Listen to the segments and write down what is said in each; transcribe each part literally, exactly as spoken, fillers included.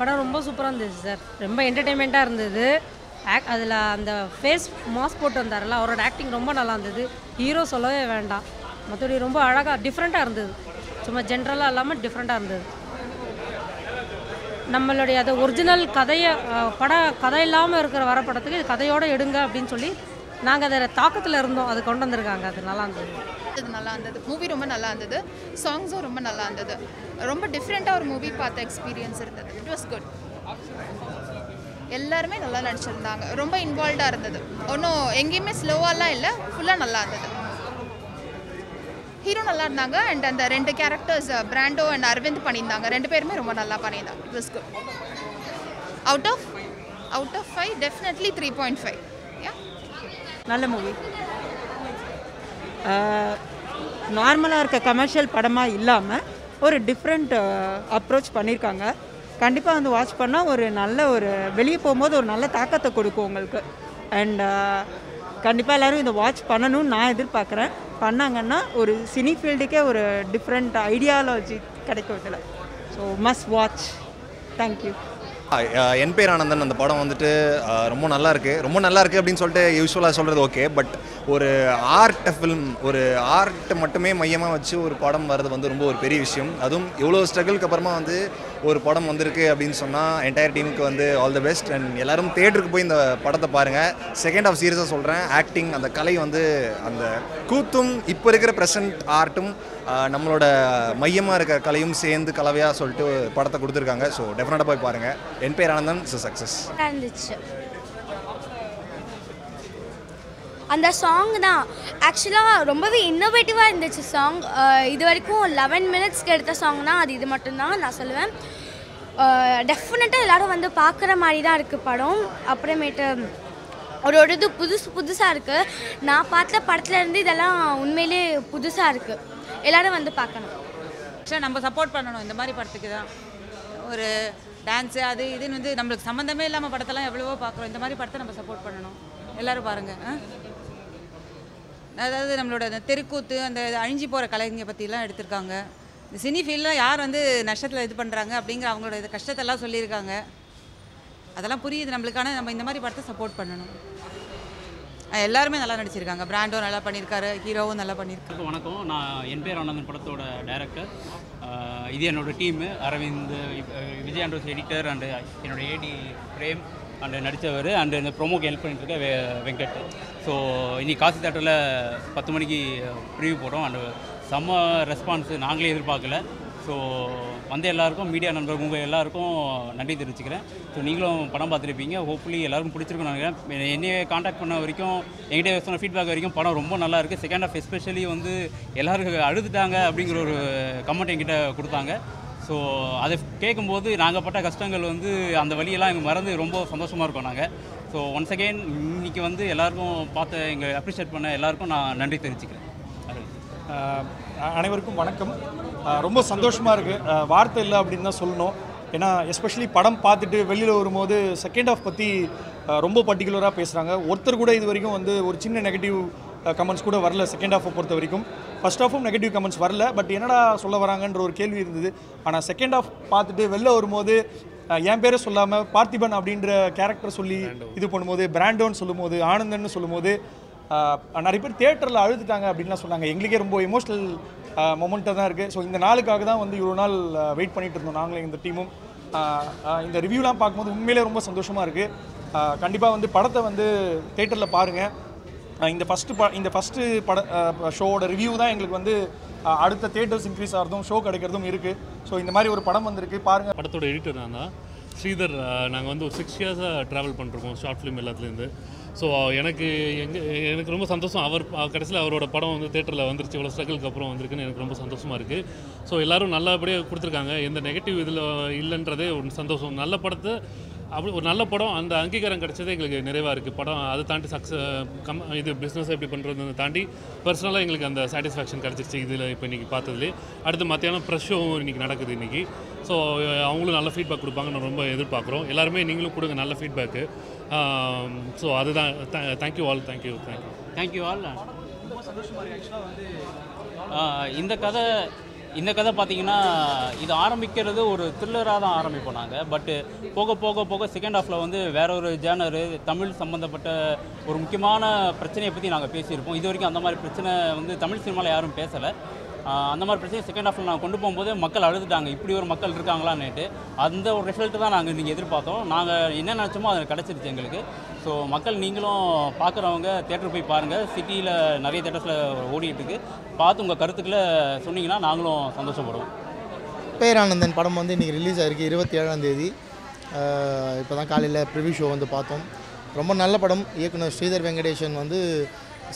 படம் ரொம்ப சூப்பரா இருந்துச்சு சார். ரொம்ப என்டர்டெயின்மென்ட்டா இருந்தது. அதுல அந்த ஃபேஸ் மாஸ்க் போட்டு வந்தாரல, அவரோட ஆக்டிங் ரொம்ப நல்லா இருந்தது. ஹீரோ சொல்லவே வேண்டாம். மத்தபடி ரொம்ப அழகா டிஃபரண்டா இருந்தது. சும்மா ஜெனரலா இல்லாம டிஃபரண்டா இருந்தது. நம்மளுடைய அது ஒரிஜினல் கதையை பட கதை இல்லாமல் இருக்கிற வர படத்துக்கு இது கதையோடு எடுங்க அப்படின்னு சொல்லி நாங்கள் அதை தாக்கத்தில் இருந்தோம். அது கொண்டு வந்திருக்காங்க. அது நல்லா இருந்தது. அது நல்லா இருந்தது. மூவி ரொம்ப நல்லா இருந்தது. சாங்ஸும் ரொம்ப நல்லா இருந்தது. ரொம்ப டிஃப்ரெண்ட்டாக ஒரு மூவி பார்த்த எக்ஸ்பீரியன்ஸ் இருந்தது. It was good. எல்லாருமே நல்லா நடிச்சிருந்தாங்க. ரொம்ப இன்வால்வாக இருந்தது. ஒன்றும் எங்கேயுமே ஸ்லோவாலாம் இல்லை, ஃபுல்லாக நல்லா இருந்தது. ஹீரோ நல்லா இருந்தாங்க. அண்ட் அந்த ரெண்டு கேரக்டர்ஸ் பிராண்டோ அண்ட் அரவிந்த் பண்ணியிருந்தாங்க. ரெண்டு பேருமே ரொம்ப நல்லா பண்ணியிருந்தாங்க. It was good. Out of out of five definitely three point five yeah. நல்ல மூவி. நார்மலாக இருக்க கமர்ஷியல் படமாக இல்லாமல் ஒரு டிஃப்ரெண்ட் அப்ரோச் பண்ணியிருக்காங்க. கண்டிப்பாக வந்து வாட்ச் பண்ணால் ஒரு நல்ல ஒரு வெளியே போகும்போது ஒரு நல்ல தாக்கத்தை கொடுக்கும் உங்களுக்கு. அண்ட் கண்டிப்பாக எல்லோரும் இதை வாட்ச் பண்ணணும்னு நான் எதிர்பார்க்குறேன். பண்ணாங்கன்னா ஒரு சினி ஃபீல்டுக்கே ஒரு டிஃப்ரெண்ட் ஐடியாலஜி கிடைக்கும் இதில். So must watch. தேங்க்யூ. என் பேர் ஆனந்தன். அந்த படம் வந்துட்டு ரொம்ப நல்லா இருக்குது ரொம்ப நல்லா இருக்குது அப்படின்னு சொல்லிட்டு யூஸ்வலாக சொல்கிறது ஓகே. பட் ஒரு ஆர்ட் ஃபிலிம், ஒரு ஆர்ட் மட்டுமே மையமாக வச்சு ஒரு படம் வர்றது வந்து ரொம்ப ஒரு பெரிய விஷயம். அதுவும் எவ்வளோ ஸ்ட்ரகிளுக்கு அப்புறமா வந்து ஒரு படம் வந்திருக்கு அப்படின்னு சொன்னால் என்டையர் டீமுக்கு வந்து ஆல் த பெஸ்ட். அண்ட் எல்லோரும் தியேட்டருக்கு போய் இந்த படத்தை பாருங்கள். செகண்ட் ஆஃப் சீரியஸாக சொல்கிறேன். ஆக்டிங், அந்த கலை வந்து அந்த கூத்தும் இப்போ இருக்கிற ப்ரெசன்ட் ஆர்ட்டும் நம்மளோட மையமாக இருக்கிற கலையும் சேர்ந்து கலவையாக சொல்லிட்டு படத்தை கொடுத்துருக்காங்க. ஸோ டெஃபினட்டாக போய் பாருங்கள். என் பேர் ஆனந்தன். Is success. அந்த சாங் தான் ஆக்சுவலாக ரொம்பவே இன்னோவேட்டிவாக இருந்துச்சு சாங். இது வரைக்கும் லெவன் மினிட்ஸ்க்கு எடுத்த சாங்னா அது இது மட்டும்தான் நான் சொல்லுவேன். டெஃபினட்டாக எல்லோரும் வந்து பார்க்குற மாதிரி தான் இருக்குது படம். அப்புறமேட்டு ஒரு ஒரு இது புதுசு புதுசாக இருக்குது. நான் பார்த்த படத்துலேருந்து இதெல்லாம் உண்மையிலே புதுசாக இருக்குது. எல்லோரும் வந்து பார்க்கணும். ஆக்சுவலாக நம்ம சப்போர்ட் பண்ணணும் இந்த மாதிரி படத்துக்கு தான். ஒரு டான்ஸு அது இதுன்னு வந்து நம்மளுக்கு சம்மந்தமே இல்லாமல் படத்தெல்லாம் எவ்வளவோ பார்க்குறோம். இந்த மாதிரி படத்தை நம்ம சப்போர்ட் பண்ணணும். எல்லோரும் பாருங்கள். அதாவது நம்மளோட அந்த தெருக்கூத்து, அந்த அழிஞ்சி போகிற கலைஞர் பற்றிலாம் எடுத்திருக்காங்க. இந்த சினி ஃபீல்டில் யார் வந்து நஷ்டத்தில் இது பண்ணுறாங்க அப்படிங்கிற அவங்களோட இது கஷ்டத்தெல்லாம் சொல்லியிருக்காங்க. அதெல்லாம் புரியுது நம்மளுக்கான. நம்ம இந்த மாதிரி படத்தை சப்போர்ட் பண்ணணும். எல்லாருமே நல்லா நடிச்சிருக்காங்க. பிராண்டோ நல்லா பண்ணியிருக்காரு, ஹீரோவும் நல்லா பண்ணியிருக்காரு. வணக்கம். நான் என் பேர் ஆனந்தன் படத்தோட டைரக்டர். இது என்னோடய டீமு. அரவிந்த், விஜய் ஆண்டோஸ் எடிட்டர், அண்டு என்னோடய ஏடி பிரேம், அண்டு நடித்தவர், அண்டு இந்த ப்ரோமோக்கு ஹெல்ப் பண்ணிட்டுருக்க வெ வெங்கட். ஸோ இன்றைக்கி காசி தேட்டரில் பத்து மணிக்கு ப்ரீவியூ போகிறோம். அண்டு செம்ம ரெஸ்பான்ஸு நாங்களே எதிர்பார்க்கல. ஸோ வந்த எல்லாருக்கும், மீடியா நண்பர்கள் உங்கள் எல்லாருக்கும் நன்றி தெரிவிச்சுக்கிறேன். ஸோ நீங்களும் படம் பார்த்துருப்பீங்க. ஹோப்ஃபுல்லி எல்லாருக்கும் பிடிச்சிருக்குன்னு நினைக்கிறேன். என்னையே காண்டாக்ட் பண்ண வரைக்கும், எங்கிட்ட சொன்ன ஃபீட்பேக் வரைக்கும் படம் ரொம்ப நல்லா இருக்குது. செகண்ட் ஆஃப் எஸ்பெஷலி வந்து எல்லாருக்கும் அழுதுட்டாங்க அப்படிங்கிற ஒரு கமெண்ட் எங்கிட்ட கொடுத்தாங்க. ஸோ அதை கேட்கும்போது நாங்கள் பட்ட கஷ்டங்கள் வந்து அந்த வழியெல்லாம் எங்கள் மறந்து ரொம்ப சந்தோஷமாக இருக்கோம் நாங்கள். ஸோ ஒன்ஸ் அகெயின் இன்றைக்கி வந்து எல்லாருக்கும் பார்த்து எங்களை அப்ரிஷியேட் பண்ண எல்லாருக்கும் நான் நன்றி தெரிவிச்சுக்கிறேன். அனைவருக்கும் வணக்கம். ரொம்ப சந்தோஷமாக இருக்குது. வார்த்தை இல்லை அப்படின்னு தான் சொல்லணும். ஏன்னா எஸ்பெஷலி படம் பார்த்துட்டு வெளியில் வரும்போது செகண்ட் ஆஃப் பற்றி ரொம்ப பர்டிகுலராக பேசுகிறாங்க. ஒருத்தர் கூட இது வரைக்கும் வந்து ஒரு சின்ன நெகட்டிவ் கமெண்ட்ஸ் கூட வரல. செகண்ட் ஆஃபை பொறுத்த வரைக்கும் ஃபஸ்ட் ஆஃபும் நெகட்டிவ் கமெண்ட்ஸ் வரல. பட் என்னடா சொல்ல வராங்கன்ற ஒரு கேள்வி இருந்தது. ஆனால் செகண்ட் ஆஃப் பார்த்துட்டு வெளில வரும்போது என் பேரை சொல்லாமல் பார்த்திபன் அப்படின்ற கேரக்டர் சொல்லி இது பண்ணும்போது, பிராண்டோன்னு சொல்லும்போது, ஆனந்தன்னு சொல்லும்போது நிறைய பேர் தியேட்டரில் அழுதுட்டாங்க அப்படின்லாம் சொன்னாங்க. எங்களுக்கே ரொம்ப எமோஷ்னல் மொமெண்ட்டாக தான் இருக்குது. ஸோ இந்த நாளுக்காக தான் வந்து இவ்வளோ நாள் வெயிட் பண்ணிகிட்டு இருந்தோம் நாங்களே இந்த டீமும். இந்த ரிவ்யூலாம் பார்க்கும்போது உண்மையிலே ரொம்ப சந்தோஷமாக இருக்குது. கண்டிப்பாக வந்து படத்தை வந்து தியேட்டரில் பாருங்கள். இந்த ஃபஸ்ட்டு ப இந்த ஃபஸ்ட்டு பட ஷோவோட ரிவ்யூ தான் எங்களுக்கு வந்து அடுத்த தியேட்டர்ஸ் இன்க்ரீஸ் ஆகிறதும் ஷோ கிடைக்கிறதும் இருக்குது. ஸோ இந்த மாதிரி ஒரு படம் வந்திருக்கு பாருங்கள். படத்தோட எடிட்டர் நான் தான் ஸ்ரீதர். நாங்கள் வந்து ஒரு சிக்ஸ் இயர்ஸாக ட்ராவல் பண்ணிருக்கோம் ஷார்ட் ஃபிலிம் எல்லாத்துலேருந்து. ஸோ எனக்கு எங்கள் எனக்கு ரொம்ப சந்தோஷம். அவர் கடைசியில் அவரோட படம் வந்து தேட்டரில் வந்துருச்சு. இவ்வளோ ஸ்ட்ரகிளுக்கு அப்புறம் வந்திருக்குன்னு எனக்கு ரொம்ப சந்தோஷமாக இருக்குது. ஸோ எல்லோரும் நல்லபடியாக கொடுத்துருக்காங்க. எந்த நெகட்டிவ் இதில் இல்லைன்றதே ஒரு சந்தோஷம். நல்ல படத்தை அப்படி ஒரு நல்ல படம் அந்த அங்கீகாரம் கிடைச்சதே எங்களுக்கு நிறைவாக இருக்குது. படம் அதை தாண்டி சக்ஸ கம் இது பிஸ்னஸை எப்படி பண்ணுறதை தாண்டி பர்சனலாக எங்களுக்கு அந்த சாட்டிஸ்ஃபேக்ஷன் கிடச்சிருச்சு இதில். இப்போ இன்றைக்கி பார்த்ததுலேயே அடுத்து மத்தியானம் ஃப்ரெஷ் ஷோவும் இன்றைக்கி நடக்குது இன்றைக்கி. ஸோ அவங்களும் நல்ல ஃபீட்பேக் கொடுப்பாங்க நான் ரொம்ப எதிர்பார்க்குறோம். எல்லாருமே நீங்களும் கொடுங்க நல்ல ஃபீட்பேக்கு. ஸோ அதுதான். Thank you all. Thank you thank you thank you all. இந்த கதை இந்த கதை பாத்தீங்கன்னா இது ஆரம்பிக்கிறது ஒரு த்ரில்லரா தான் ஆரம்பிப்போனாங்க. பட் போக போக போக செகண்ட் ஹாஃப்ல வந்து வேற ஒரு ஜானர் தமிழ் சம்பந்தப்பட்ட ஒரு முக்கியமான பிரச்சனையை பத்தி நாங்க பேசியிருப்போம். இது வரைக்கும் அந்த மாதிரி பிரச்சனை வந்து தமிழ் சினிமால யாரும் பேசல. அந்த மாதிரி பிரச்சனை செகண்ட் ஹாஃப்ல நாங்கள் கொண்டு போகும்போது மக்கள் அழுதுட்டாங்க, இப்படி ஒரு மக்கள் இருக்காங்களான்னுட்டு. அந்த ஒரு ரிசல்ட்டு தான் நாங்கள் நீங்கள் எதிர்பார்த்தோம். நாங்கள் என்ன நினச்சோமோ அது கிடச்சிருச்சு எங்களுக்கு. ஸோ மக்கள் நீங்களும் பார்க்குறவங்க தேட்டருக்கு போய் பாருங்கள். சிட்டியில் நிறைய தேட்டர்ஸில் ஓடிட்டுருக்கு. பார்த்து உங்கள் கருத்துக்களை சொன்னீங்கன்னா நாங்களும் சந்தோஷப்படுவோம். பேரானந்தன் படம் வந்து இன்றைக்கி ரிலீஸ் ஆகிருக்கு இருபத்தி ஏழாம் தேதி. இப்போ தான் காலையில் ப்ரிவ்யூ ஷோ வந்து பார்த்தோம். ரொம்ப நல்ல படம். இயக்குனர் ஸ்ரீதர் வெங்கடேசன் வந்து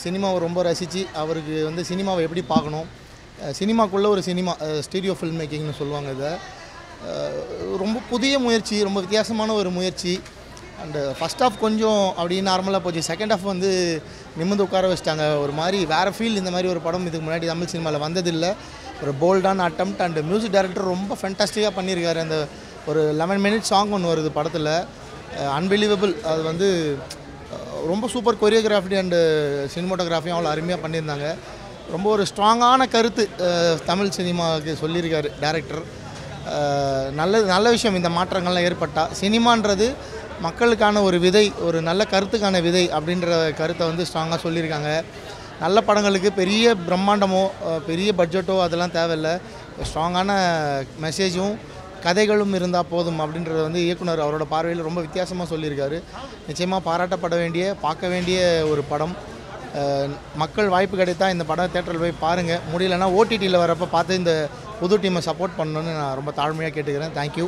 சினிமாவை ரொம்ப ரசித்து அவருக்கு வந்து சினிமாவை எப்படி பார்க்கணும், சினிமாக்குள்ளே ஒரு சினிமா ஸ்டீரியோ ஃபில்ம் மேக்கிங்னு சொல்லுவாங்க. இதை ரொம்ப புதிய முயற்சி, ரொம்ப வித்தியாசமான ஒரு முயற்சி. அண்டு ஃபஸ்ட் ஆஃப் கொஞ்சம் அப்படி நார்மலாக போச்சு. செகண்ட் ஆஃப் வந்து நிமிர்ந்து உட்கார வச்சிட்டாங்க. ஒரு மாதிரி வேறு ஃபீல். இந்த மாதிரி ஒரு படம் இதுக்கு முன்னாடி தமிழ் சினிமாவில் வந்ததில்லை. ஒரு போல்டான அட்டம்ப்ட். அண்டு மியூசிக் டைரக்டர் ரொம்ப ஃபேண்டாஸ்டிக்காக பண்ணியிருக்காரு. அந்த ஒரு லெவன் மினிட்ஸ் சாங் ஒன்று வருது படத்தில், அன்பிலீவபிள். அது வந்து ரொம்ப சூப்பர் கொரியோகிராஃபி அண்டு சினிமோட்டோகிராஃபியும் அவ்வளோ அருமையாக பண்ணியிருந்தாங்க. ரொம்ப ஒரு ஸ்ட்ராங்கான கருத்து தமிழ் சினிமாவுக்கு சொல்லியிருக்காரு டைரக்டர். நல்லது, நல்ல விஷயம். இந்த மாற்றங்கள்லாம் ஏற்பட்டால் சினிமான்றது மக்களுக்கான ஒரு விதை, ஒரு நல்ல கருத்துக்கான விதை அப்படின்ற கருத்தை வந்து ஸ்ட்ராங்காக சொல்லியிருக்காங்க. நல்ல படங்களுக்கு பெரிய பிரம்மாண்டமோ பெரிய பட்ஜெட்டோ அதெல்லாம் தேவையில்லை. ஸ்ட்ராங்கான மெசேஜும் கதைகளும் இருந்தால் போதும் அப்படின்றத வந்து இயக்குனர் அவரோட பார்வையில் ரொம்ப வித்தியாசமாக சொல்லியிருக்காரு. நிச்சயமாக பாராட்டப்பட வேண்டிய, பார்க்க வேண்டிய ஒரு படம். மக்கள் வாய்ப்பு கிடைத்தா இந்த படம் தேட்டரில் போய் பாருங்கள். முடியலன்னா ஓடிடியில் வரப்போ பார்த்து இந்த புது டீமை சப்போர்ட் பண்ணணுன்னு நான் ரொம்ப தாழ்மையாக கேட்டுக்கிறேன். தேங்க்யூ.